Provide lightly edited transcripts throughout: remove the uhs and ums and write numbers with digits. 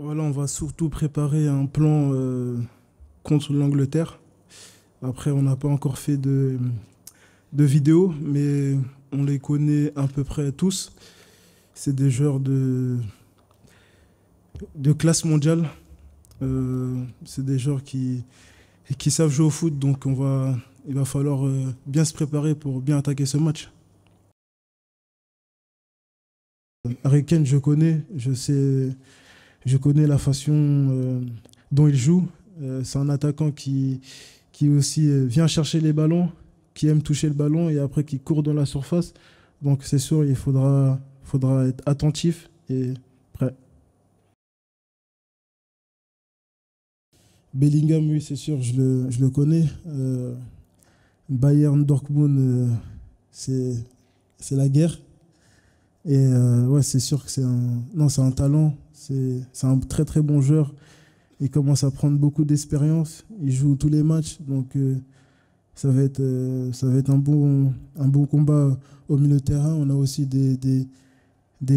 Voilà, on va surtout préparer un plan contre l'Angleterre. Après, on n'a pas encore fait de vidéo, mais on les connaît à peu près tous. C'est des joueurs de classe mondiale. C'est des joueurs qui savent jouer au foot, donc il va falloir bien se préparer pour bien attaquer ce match. Harry Kane, je connais la façon dont il joue. C'est un attaquant qui aussi vient chercher les ballons, qui aime toucher le ballon et après qui court dans la surface. Donc c'est sûr, il faudra être attentif et prêt. Bellingham, oui, c'est sûr, je le connais. Bayern Dortmund, c'est la guerre. Et ouais, c'est sûr que c'est un talent, c'est un très très bon joueur. Il commence à prendre beaucoup d'expérience, il joue tous les matchs, donc ça va être un bon combat au milieu de terrain. On a aussi des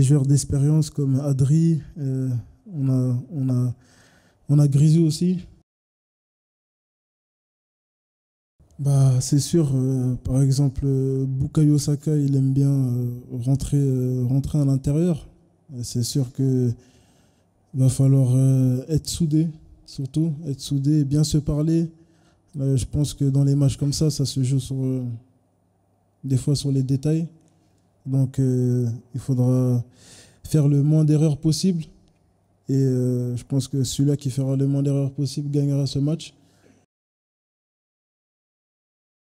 joueurs d'expérience comme Adri, on a Grisou aussi. Bah, c'est sûr, par exemple, Bukayo Saka, il aime bien rentrer à l'intérieur. C'est sûr qu'il va falloir être soudé, surtout, être soudé et bien se parler. Là, je pense que dans les matchs comme ça se joue des fois sur les détails. Donc, il faudra faire le moins d'erreurs possible. Et je pense que celui-là qui fera le moins d'erreurs possible gagnera ce match.